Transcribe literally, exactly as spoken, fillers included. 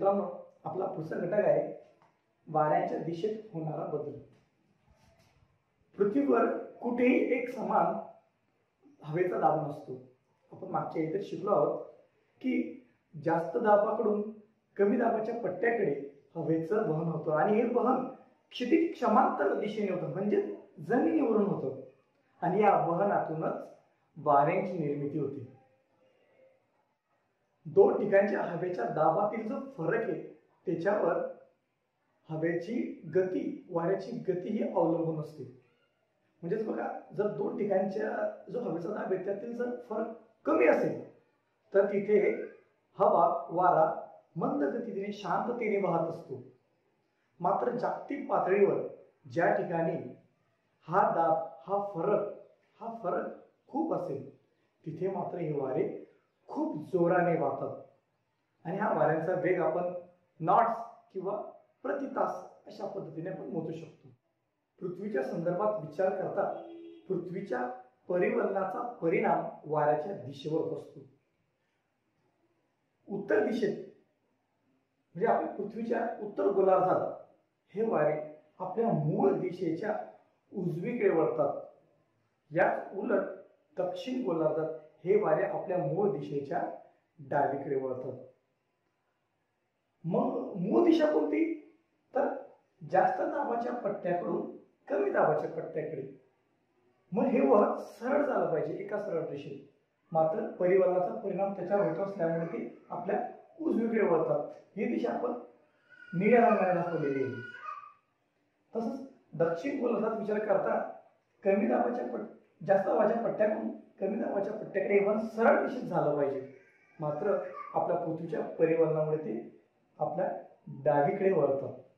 मित्रांनो, आपला पुढचा घटक आहे वाऱ्याच्या दिशेत होणारा बदल। पृथ्वीवर कुठेही एक समान हवेचा दाब नसतो। आपण मागच्या इथे शिकलो आहोत की जास्त दाबाकडून कमी दाबाच्या पट्ट्याकडे हवेचं वहन होतं आणि हे वहन क्षितिज समांतर दिशेने होतं, म्हणजे जमिनीवरून होतं आणि या वहनातूनच वाऱ्यांची निर्मिती होते। दोन ठिकाणच्या हवेच्या दाबातील जो फरक आहे त्याच्यावर हवेची गती, वाऱ्याची गती ही अवलंबून असते। म्हणजेच बघा, जर दोन ठिकाणच्या जो हवेचा दाब आहे त्यातील जर फरक कमी असेल तर तिथे हवा, वारा मंद गतीने शांततेने वाहत असतो। मात्र जागतिक पातळीवर ज्या ठिकाणी हा दाब, हा फरक हा फरक खूप असेल तिथे मात्र हे वारे खूप जोराने वाहतात आणि हा वाऱ्यांचा वेग आपण नॉट्स किंवा प्रति तास अशा पद्धतीने आपण मोजू शकतो। पृथ्वीच्या संदर्भात विचार करता पृथ्वीच्या परिवर्तनाचा परिणाम वाऱ्याच्या दिशेवर होतो। उत्तर दिशेत म्हणजे आपल्या पृथ्वीच्या उत्तर गोलार्धात हे वारे आपल्या मूळ दिशेच्या उजवीकडे वळतात। याच उलट दक्षिण गोलार्धात हे वारे आपल्या मूळ दिशेच्या डावीकडे वळतात। मग मूळ दिशा कोणती, तर जास्त दाबाच्या पट्ट्याकडून कमी दाबाच्या पट्ट्याकडे। मग हे वहन सरळ झालं पाहिजे, एका सरळ दिशेत। मात्र परिवर्तनाचा परिणाम त्याच्यावर होत असल्यामुळे ते आपल्या उजवीकडे वळतात। ही दिशा आपण निळ्या रंगाने दाखवलेली आहे। तसंच दक्षिण गोलार्धात विचार करता कमी दाबाच्या पट जास्त दाबाच्या पट्ट्याकडून कमी दाबाच्या पट्ट्याकडे वहन सरळ दिशेत झालं पाहिजे। मात्र आपल्या पृथ्वीच्या परिवर्तनामुळे ते आपल्या डावीकडे वळतात।